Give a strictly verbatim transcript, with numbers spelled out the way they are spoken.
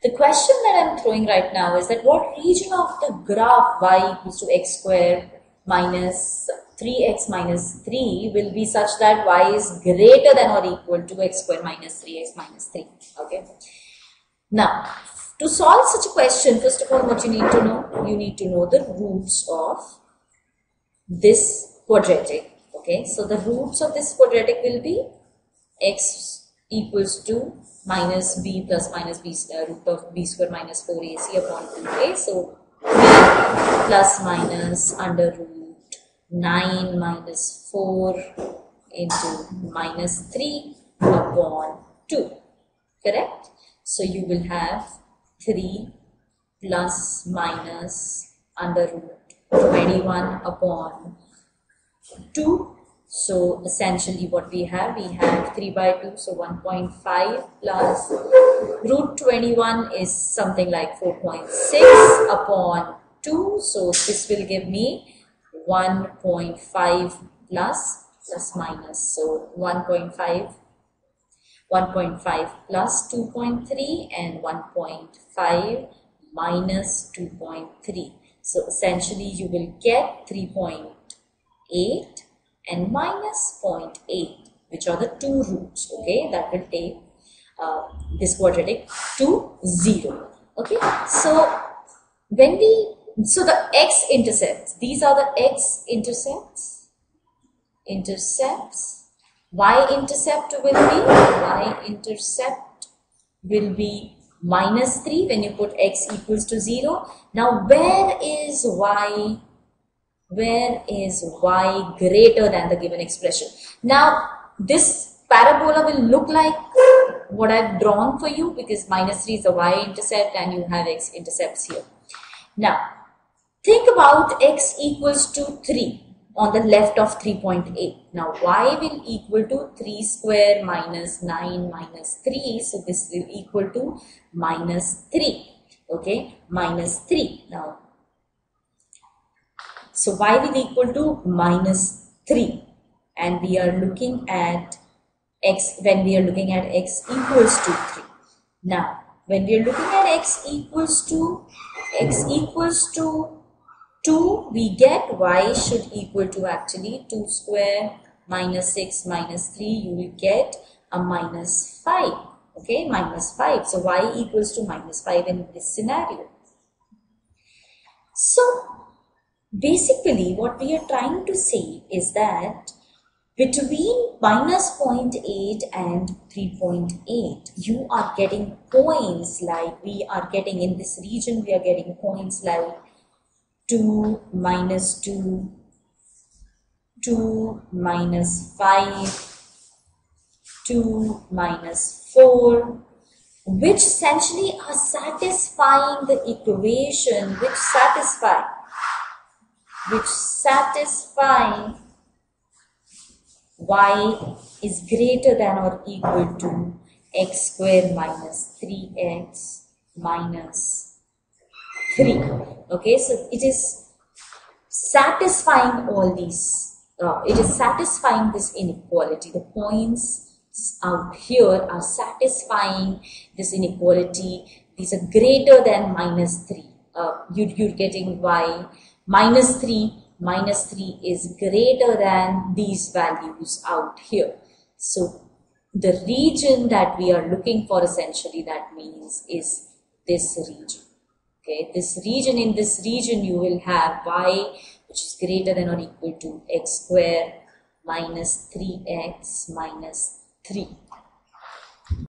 The question that I'm throwing right now is that what region of the graph y equals to x square minus three x minus three will be such that y is greater than or equal to x square minus three x minus three. Okay. Now, to solve such a question, first of all, what you need to know? You need to know the roots of this quadratic. Okay. So, the roots of this quadratic will be x equals to minus b plus minus b uh, root of b square minus four a c upon two a. So, b plus minus under root nine minus four into minus three upon two. Correct? So, you will have three plus minus under root twenty-one upon two. So, essentially what we have, we have three by two, so one point five plus root twenty-one is something like four point six upon two. So, this will give me one point five plus plus minus. So, one point five, one point five plus two point three and one point five minus two point three. So, essentially you will get three point eight. And minus zero point eight, which are the two roots, okay, that will take uh, this quadratic to zero, okay. So, when we, so the x-intercepts, these are the x-intercepts, intercepts, y-intercept will be, y-intercept will be minus three when you put x equals to zero. Now, where is y? Where is y greater than the given expression? Now, this parabola will look like what I've drawn for you because minus three is the y-intercept and you have x-intercepts here. Now, think about x equals to three on the left of three point eight. Now, y will equal to three square minus nine minus three. So, this will equal to minus three. Okay, minus three. Now, so, y will equal to minus three and we are looking at x when we are looking at x equals to three. Now, when we are looking at x equals to x equals to two, we get y should equal to actually two square minus six minus three, you will get a minus five. Okay, minus five. So, y equals to minus five in this scenario. So, basically, what we are trying to say is that between minus zero point eight and three point eight, you are getting points like we are getting in this region, we are getting points like two, minus two, two, minus five, two, minus four, which essentially are satisfying the equation which satisfy. which satisfy y is greater than or equal to x square minus three x minus three. Okay, so it is satisfying all these, uh, it is satisfying this inequality. The points out here are satisfying this inequality. These are greater than minus three. Uh, you, you're getting y. Minus three, minus three is greater than these values out here. So, the region that we are looking for essentially that means is this region. Okay, this region, in this region you will have y which is greater than or equal to x square minus three x minus three.